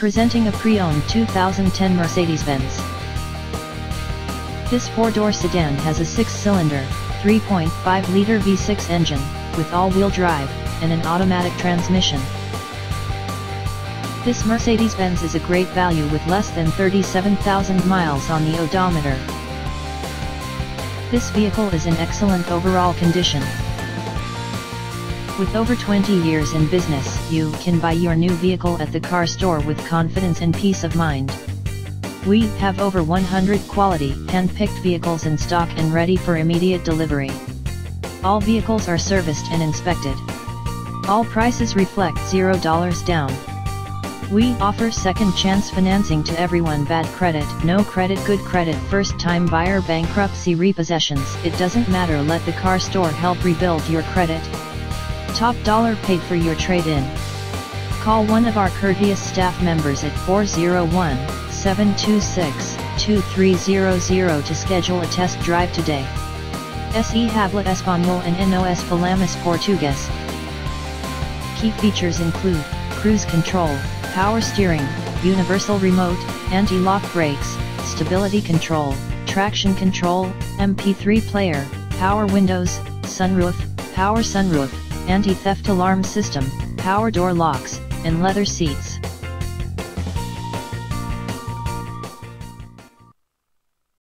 Presenting a pre-owned 2010 Mercedes-Benz. This four-door sedan has a six-cylinder, 3.5-liter V6 engine, with all-wheel drive, and an automatic transmission. This Mercedes-Benz is a great value with less than 37,000 miles on the odometer. This vehicle is in excellent overall condition. With over 20 years in business, you can buy your new vehicle at the car store with confidence and peace of mind. We have over 100 quality, hand-picked vehicles in stock and ready for immediate delivery. All vehicles are serviced and inspected. All prices reflect $0 down. We offer second chance financing to everyone. Bad credit, no credit, good credit, first-time buyer, bankruptcy, repossessions, it doesn't matter. Let the car store help rebuild your credit. Top dollar paid for your trade-in. Call one of our courteous staff members at 401-726-2300 to schedule a test drive today. Se habla español en nos falamos portugués. Key features include cruise control, power steering, universal remote, anti-lock brakes, stability control, traction control, MP3 player, power windows, sunroof, power sunroof, anti-theft alarm system, power door locks, and leather seats.